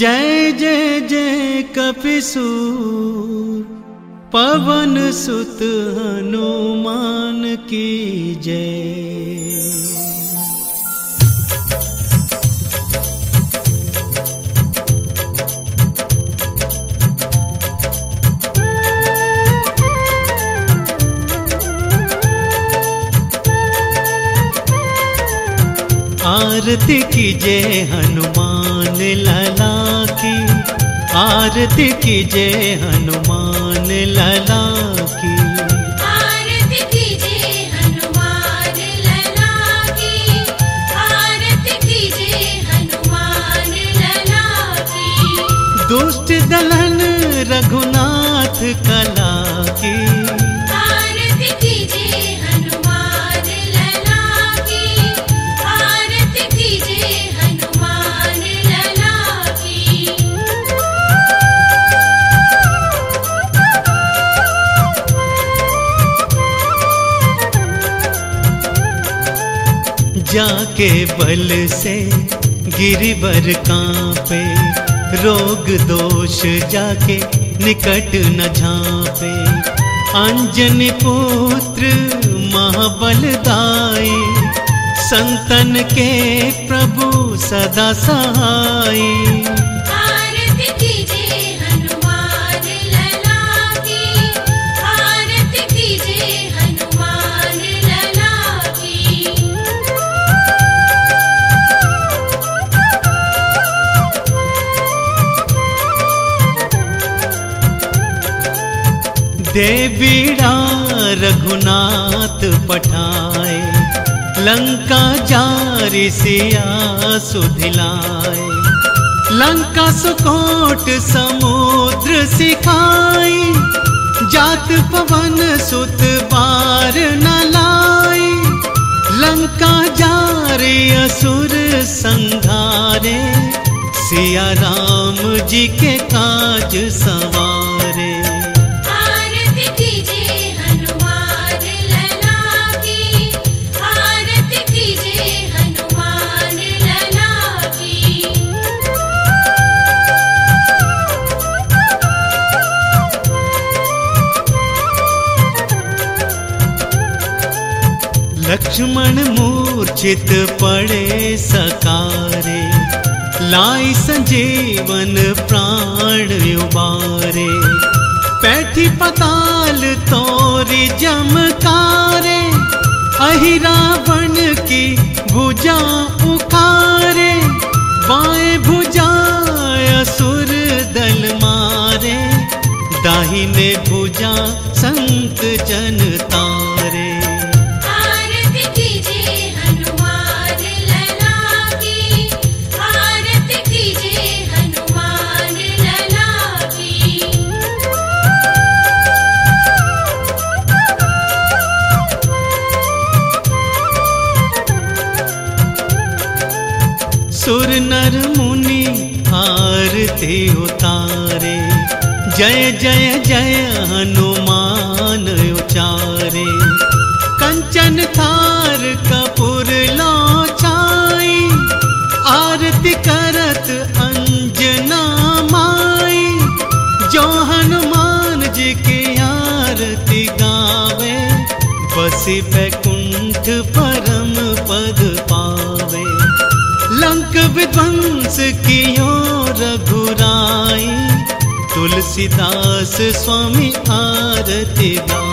जय जय जय कपिसूर पवन सुत हनुमान की जय। आरती कीजे हनुमान लाला की, आरती कीजे हनुमान लाला की, आरती कीजे हनुमान लाला की, आरती कीजे हनुमान लाला की। दुष्ट दलन रघुनाथ कला की, जाके बल से गिरिवर कांपे, रोग दोष जाके निकट न झांपे। अंजनी पुत्र महाबलदाई, संतन के प्रभु सदा सहाय। देवीड़ा रघुनाथ पठाए, लंका जारी सिया सुधिलाए। लंका सुकोट समुद्र सिखाई, जात पवन सुत पार न लाए। लंका जारी असुर संघारे, सिया राम जी के काज संवारे। लक्ष्मण मूर्छित पड़े सकारे, लाई संजीवन प्राण उबारे। पैठी पताल तोरी जमकारे, अहि रावण की भुजा उखारे। बाएं भुजा असुर दल मारे, दाहिने भुजा संत जन तारे। सुर नर मुनि आरती उतारे, जय जय जय हनुमान उचारे। कंचन थार कपूर लोचाई, आरती करत अंजना माई। जो हनुमान जी की आरती गावे, बसी बैकुंठ परम पद पावे। लंक विध्वंस कियो रघुराई, तुलसीदास स्वामी आरती गाई।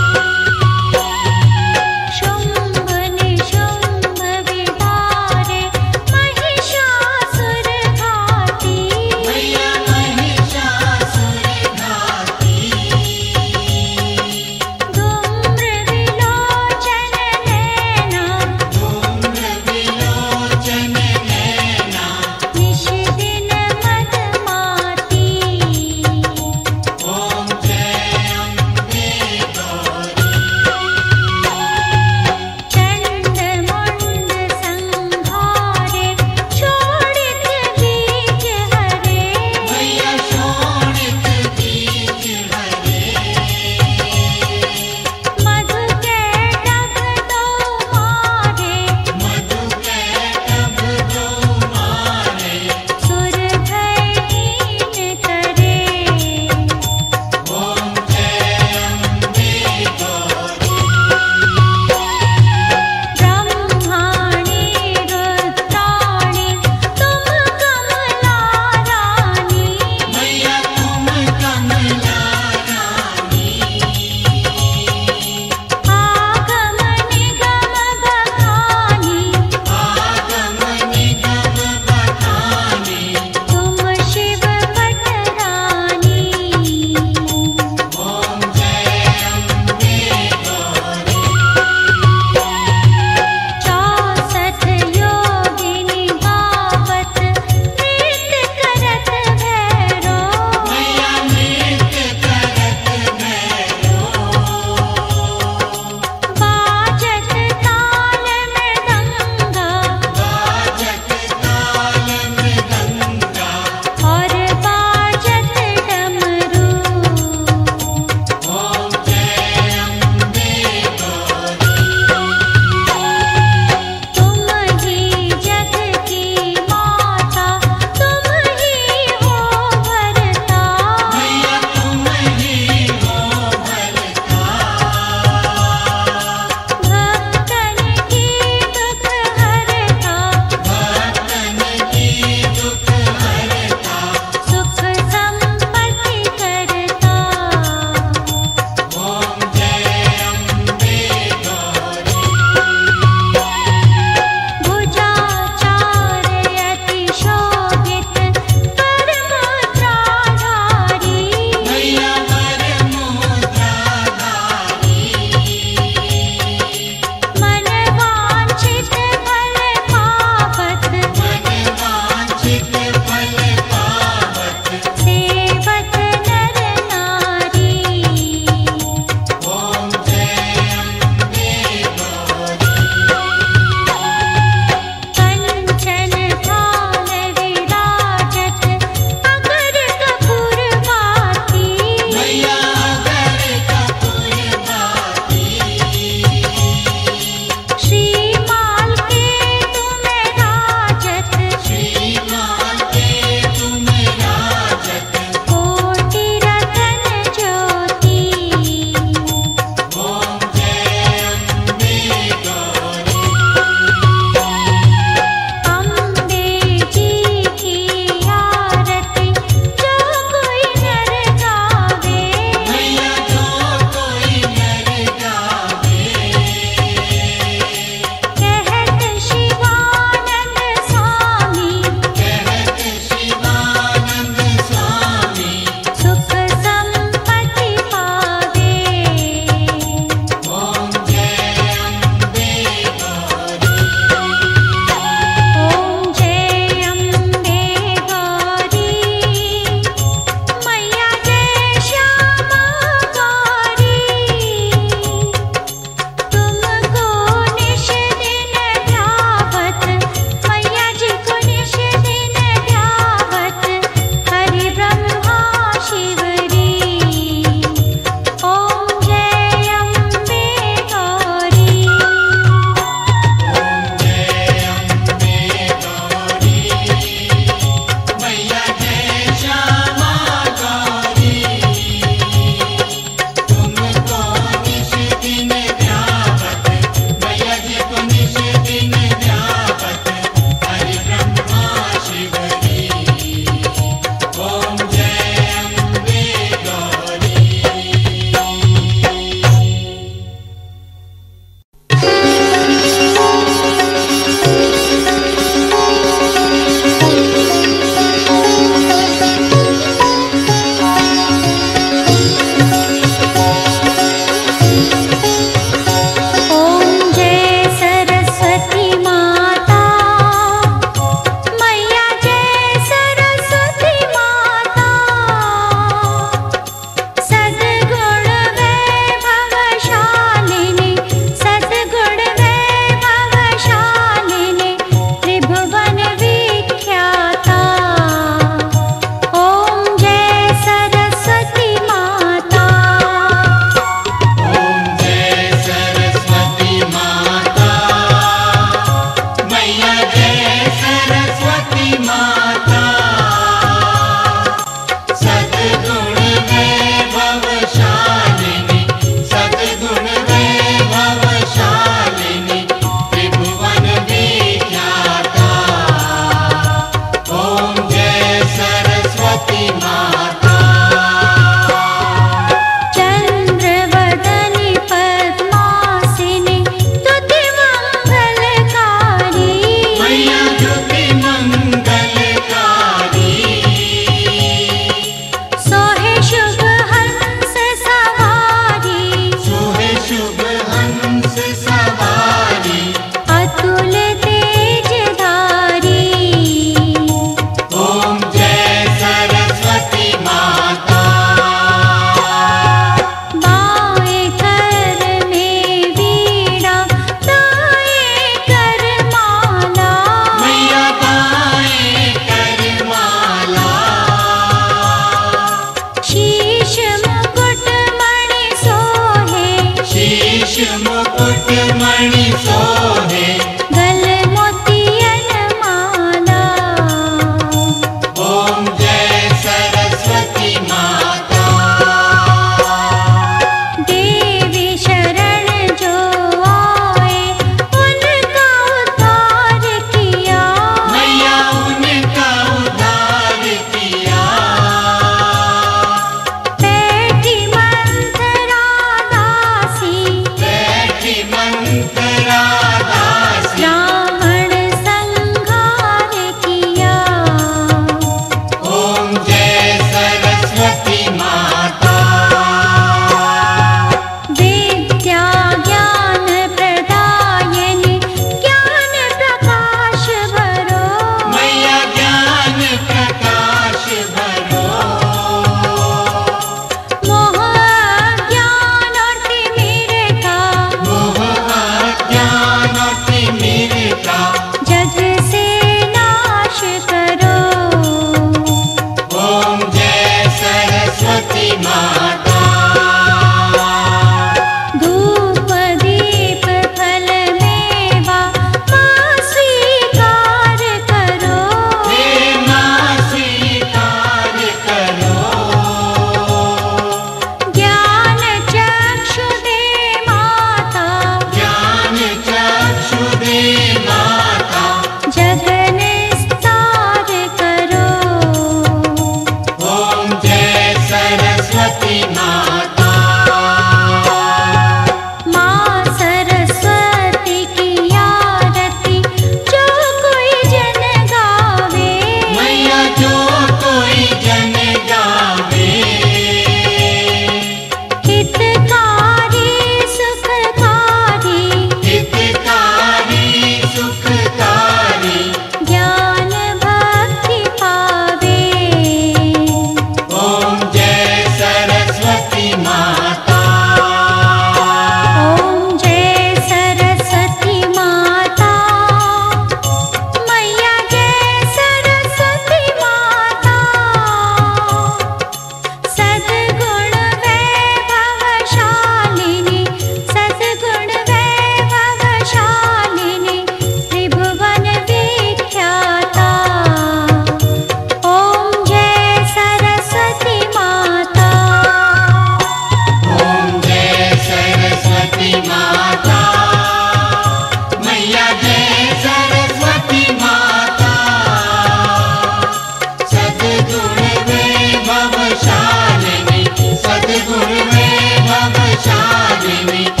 Shalini, sadguru mein bhavshalini.